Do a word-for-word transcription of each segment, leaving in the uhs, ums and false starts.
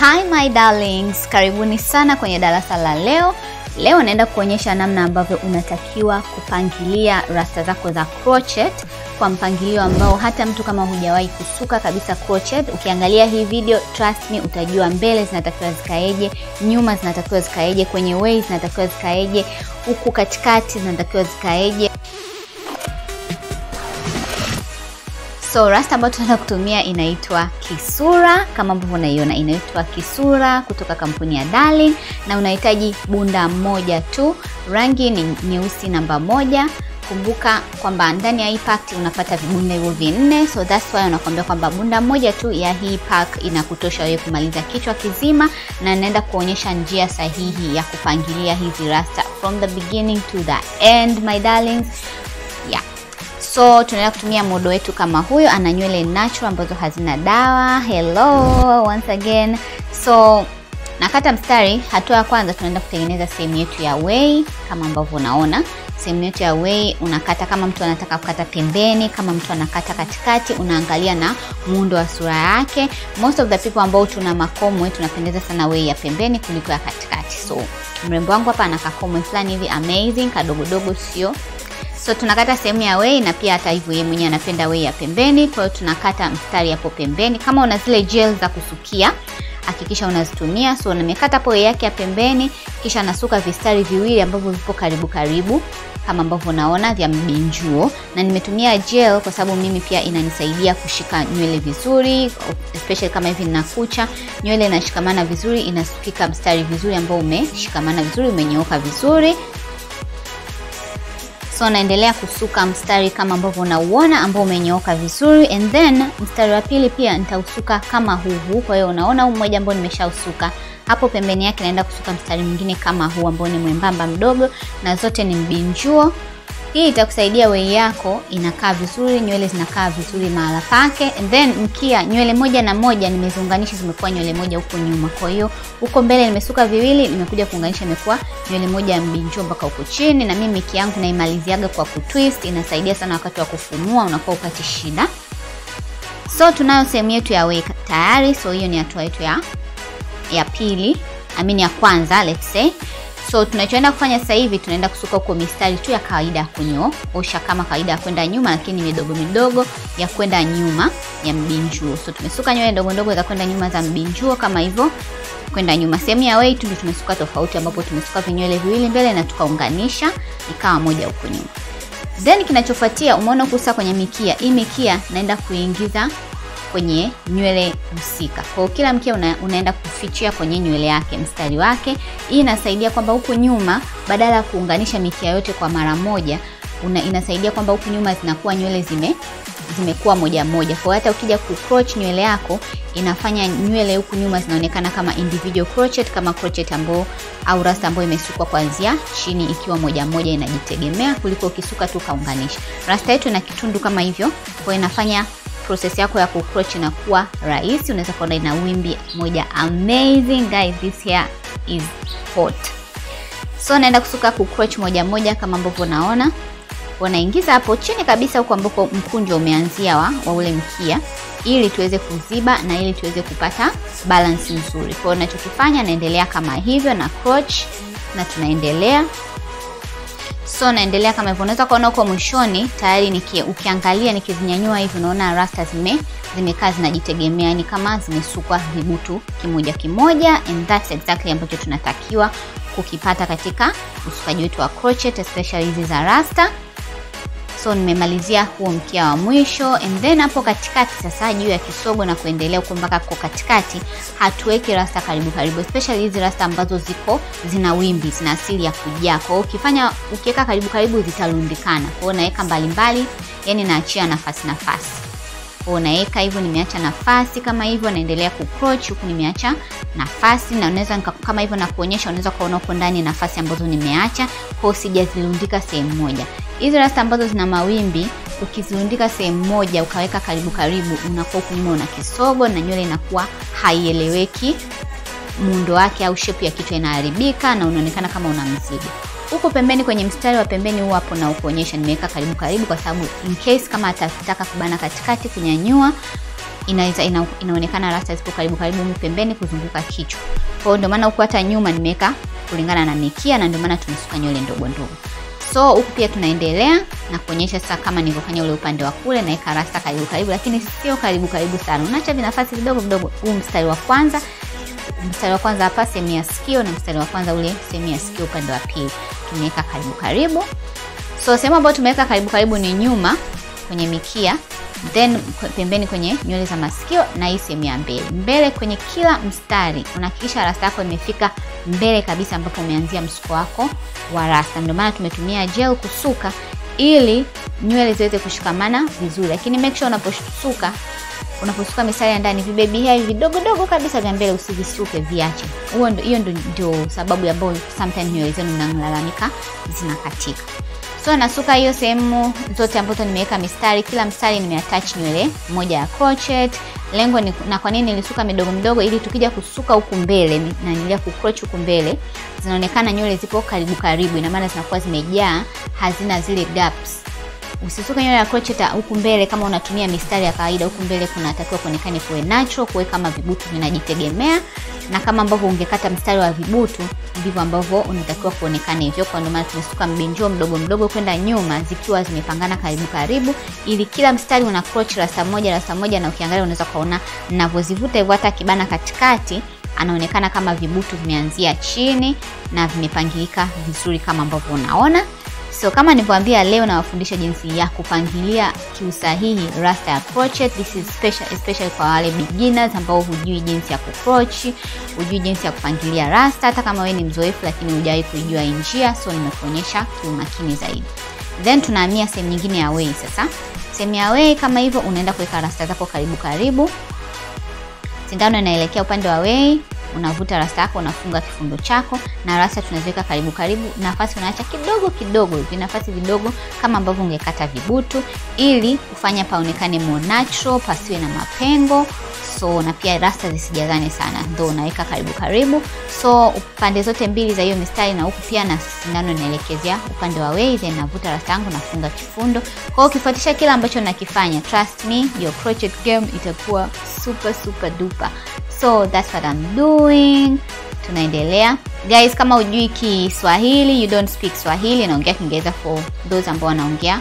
Hi my darlings, karibuni sana kwenye darasa la leo. Leo naenda kuonyesha namna ambavyo unatakiwa kupangilia rasta zako za crochet kwa mpangilio ambao hata mtu kama hujawahi kusuka kabisa crochet, ukiangalia hii video trust me utajua mbele zinatakiwa zikaeje, nyuma zinatakiwa zikaeje, kwenye way zinatakiwa zikaeje, huku katikati zinatakiwa zikaeje. So rasta ambayo tunataka kutumia inaitwa Kisura, kama ambavyo unaiona inaitwa Kisura kutoka kampuni ya Darling, na unahitaji bunda moja tu, rangi ni nyeusi namba moja. Kumbuka kwamba ndani ya hii pack unapata vibunda hivyo vinne, so that's why unakwambia kwamba bunda moja tu ya hii pack inakutosha wewe kumaliza kichwa kizima, na naenda kuonyesha njia sahihi ya kupangilia hizi rasta from the beginning to the end my darlings. So tunaenda kutumia modo wetu kama huyo, ana nywele natural ambazo hazina dawa. Hello once again. So nakata mstari, hatua ya kwanza tunaenda kutengeneza sehemu yetu ya way kama ambavyo unaona. Sehemu yetu ya way unakata kama mtu anataka kukata pembeni, kama mtu anakata katikati, unaangalia na muundo wa sura yake. Most of the people ambao tuna makomo tunapendeza sana way ya pembeni kuliko ya katikati. So mrembo wangu hapa ana kakomo fulani hivi amazing, kadogo dogo sio. So tunakata sehemu ya way, na pia hata hivyo yeye mwenyewe anapenda way ya pembeni, kwa hiyo tunakata mstari hapo pembeni. Kama una zile gel za kusukia hakikisha unazitumia. So nimekata hapo yake ya pembeni, kisha nasuka vistari viwili ambavyo vipo karibu karibu kama ambavyo unaona vya mbinjuo, na nimetumia gel kwa sababu mimi pia inanisaidia kushika nywele vizuri, especially kama hivi na kucha, nywele inashikamana vizuri, inasukika mstari vizuri ambao umeshikamana vizuri, umenyooka vizuri. So naendelea kusuka mstari kama ambavyo unauona ambao umenyooka vizuri, and then mstari wa pili pia nitausuka kama huu. Kwa hiyo unaona huu mmoja ambao nimeshausuka, hapo pembeni yake naenda kusuka mstari mwingine kama huu ambao ni mwembamba mdogo, na zote ni mbinjuo. Hii itakusaidia wei yako inakaa vizuri, nywele zinakaa vizuri mahala pake. And then mkia, nywele moja na moja nimeziunganisha zimekuwa nywele moja huko nyuma. Kwa hiyo huko mbele nimesuka viwili, nimekuja kuunganisha imekuwa nywele moja mbinjuo mpaka huko chini. Na mimi mkia yangu naimaliziaga kwa kutwist, inasaidia sana wakati wa kufumua unakuwa upati shida. So tunayo sehemu yetu ya wei tayari. So hiyo ni hatua yetu ya ya pili, I mean ya kwanza let's say. So tunachoenda kufanya sasa hivi tunaenda kusuka huko mistari tu ya kawaida ya kunyoosha kama kawaida ya kwenda nyuma, lakini midogo midogo ya kwenda nyuma ya mbinjuo. So tumesuka nywele ndogo ndogo za kwenda nyuma za mbinjuo kama hivyo kwenda nyuma. Sehemu ya way tu tumesuka tofauti, ambapo tumesuka vinywele viwili mbele na tukaunganisha ikawa moja huko nyuma. Then kinachofuatia umeona kusa kwenye mikia. Hii mikia naenda kuingiza kwenye nywele msika. Kwa kila mkia una, unaenda kufichia kwenye nywele yake mstari wake. Hii inasaidia kwamba huko nyuma badala ya kuunganisha mikia yote kwa mara moja, una, inasaidia kwamba huko nyuma zinakuwa nywele zime zimekuwa moja moja. Kwa hata ukija kucroch nywele yako inafanya nywele huko nyuma zinaonekana kama individual crochet, kama crochet ambao au rasta ambayo imesukwa kuanzia chini ikiwa moja moja, inajitegemea kuliko ukisuka tu kaunganisha. Rasta yetu ina kitundu kama hivyo, kwa inafanya process yako ya kucroch na kuwa rahisi. Unaweza kuona ina wimbi moja amazing guys, this hair is hot. So naenda kusuka kucroch moja moja kama ambavyo unaona, unaingiza hapo chini kabisa huko ambako mkunjo umeanzia wa, wa ule mkia, ili tuweze kuziba na ili tuweze kupata balance nzuri. Kwa hiyo ninachokifanya naendelea kama hivyo na crotch na tunaendelea. So naendelea kama hivyo, unaweza kuona huko mwishoni tayari niki ukiangalia nikizinyanyua hivi unaona rasta zime zimekaa zinajitegemea, yani kama zimesukwa vibutu kimoja kimoja, and that's exactly ambacho tunatakiwa kukipata katika usukaji wetu wa crochet especially hizi za rasta. So nimemalizia huo mkia wa mwisho, and then hapo katikati sasa juu ya kisogo na kuendelea huko mpaka kwa katikati hatuweki rasta karibu karibu, especially hizi rasta ambazo ziko zina wimbi, zina asili ya kujaa. Kwa hiyo ukifanya ukiweka karibu karibu zitarundikana. Kwa hiyo naweka mbali mbali, yani naachia nafasi nafasi. Kwa hiyo naweka hivyo, nimeacha nafasi kama hivyo, naendelea kucroch huku nimeacha nafasi, na unaweza kama hivyo na kuonyesha, unaweza kuona huko ndani nafasi ambazo nimeacha. Kwa hiyo sijazirundika sehemu moja. Hizi rasta ambazo zina mawimbi ukizirundika sehemu moja ukaweka karibu karibu unakuwa kunyuma una kisogo, na nywele inakuwa haieleweki muundo wake au shape ya kichwa inaharibika na unaonekana kama una mzigo. Huko pembeni kwenye mstari wa pembeni huo hapo na ukoonyesha nimeweka karibu karibu, kwa sababu in case kama atataka kubana katikati kunyanyua inaweza ina, inaonekana rasta zipo karibu karibu pembeni kuzunguka kichwa. Kwa hiyo ndio maana huko hata nyuma nimeweka kulingana na mikia, na ndio maana tumesuka nywele ndogo ndogo. So huku pia tunaendelea na kuonyesha sasa kama nilivyofanya ule upande wa kule, na ika rasta karibu karibu lakini sio karibu karibu sana. Unaacha vinafasi vidogo vidogo, huu mstari wa kwanza, mstari wa kwanza hapa sehemu ya sikio na mstari wa kwanza ule sehemu ya sikio upande wa pili. Tumeweka karibu karibu. So sehemu ambayo tumeweka karibu karibu ni nyuma kwenye mikia, then pembeni kwenye nywele za masikio na hii sehemu ya mbele. Mbele kwenye kila mstari unahakikisha rasta yako imefika mbele kabisa ambapo umeanzia msuko wako wa rasta. Ndio maana tumetumia gel kusuka ili nywele ziweze kushikamana vizuri. Lakini make sure unaposuka unaposuka mistari ya ndani vibebi hair vidogo dogo kabisa vya mbele usivisuke, viache. Huo ndio hiyo ndio sababu ya bone sometimes nywele zenu mnalalamika zinakatika. So nasuka hiyo sehemu zote ambazo nimeweka mistari, kila mstari nimeattach nywele moja ya crochet. Lengo ni na kwa nini nilisuka midogo midogo, ili tukija kusuka huku mbele na nilia kucroch huku mbele zinaonekana nywele zipo karibu karibu, ina maana zinakuwa zimejaa, hazina zile gaps. Usisuke nywele ya crochet huku mbele kama unatumia mistari ya kawaida. Huku mbele kunatakiwa kuonekane kuwe natural, kuwe kama vibutu vinajitegemea, na kama ambavyo ungekata mstari wa vibutu ndivyo ambavyo unatakiwa kuonekana hivyo. Kwa ndio maana tumesuka mbinjo mdogo mdogo kwenda nyuma zikiwa zimepangana karibu karibu, ili kila mstari una crochet rasta moja rasta moja, na ukiangalia unaweza kaona ninavyozivuta hivyo, hata kibana katikati anaonekana kama vibutu vimeanzia chini na vimepangilika vizuri kama ambavyo unaona. So kama nilivyowaambia, leo nawafundisha jinsi ya kupangilia kiusahihi rasta ya crochet. This is special especially kwa wale beginners ambao hujui jinsi ya kucroch, hujui jinsi ya kupangilia rasta, hata kama wewe ni mzoefu lakini hujawahi kujua njia. So nimekuonyesha kwa makini zaidi. Then tunahamia sehemu nyingine ya way sasa. Sehemu ya way kama hivyo unaenda kuweka rasta zako karibu karibu. Sindano inaelekea upande wa way, unavuta rasta yako, unafunga kifundo chako, na rasta tunaziweka karibu karibu. Nafasi unaacha kidogo kidogo, vinafasi vidogo kama ambavyo ungekata vibutu, ili kufanya paonekane more natural, pasiwe na mapengo. So na pia rasta zisijazane sana, ndio unaweka karibu karibu. So upande zote mbili za hiyo mistari na huku pia, na sindano inaelekezea upande wa way, then navuta rasta yangu na funga kifundo. Kwa hiyo ukifuatisha kila ambacho nakifanya, trust me your crochet game itakuwa super super duper. So that's what I'm doing. Tunaendelea. Guys, kama hujui Kiswahili, you don't speak Swahili, naongea Kiingereza for those ambao wanaongea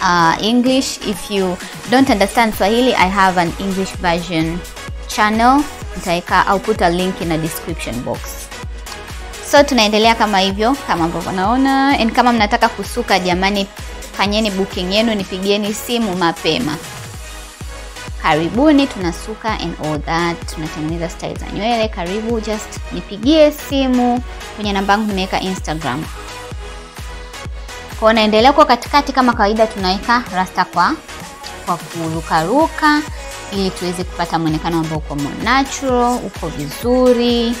uh, English. If you don't understand Swahili, I have an English version channel. Nitaweka au put a link in the description box. So tunaendelea kama hivyo kama ambavyo unaona. And kama mnataka kusuka jamani, fanyeni booking yenu, nipigieni simu mapema. Karibuni, tunasuka and all that, tunatengeneza style za nywele. Karibu, just nipigie simu kwenye namba yangu nimeweka Instagram. Kwa naendelea kwa katikati kama kawaida, tunaweka rasta kwa kwa kuruka ruka ili tuweze kupata muonekano ambao uko natural, uko vizuri.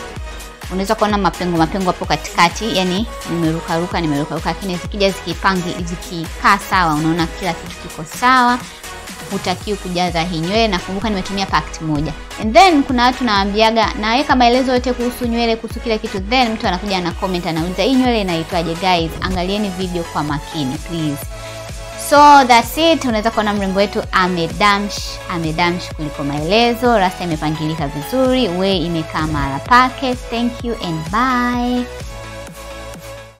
Unaweza kuona mapengo mapengo hapo katikati, yani nimeruka ruka nimeruka ruka, lakini zikija zikipangi zikikaa sawa unaona kila kitu kiko sawa. Hutakiwi kujaza hii nywele, na kumbuka nimetumia pact moja. And then kuna watu naambiaga naweka maelezo yote kuhusu nywele, kuhusu kila kitu, then mtu anakuja na comment anauliza hii nywele inaitwaje. Guys, angalieni video kwa makini please. So that's it. Unaweza kuona mrembo wetu amedamsh amedamsh kuliko maelezo. Rasta imepangilika vizuri, we imekaa mara packet. Thank you and bye.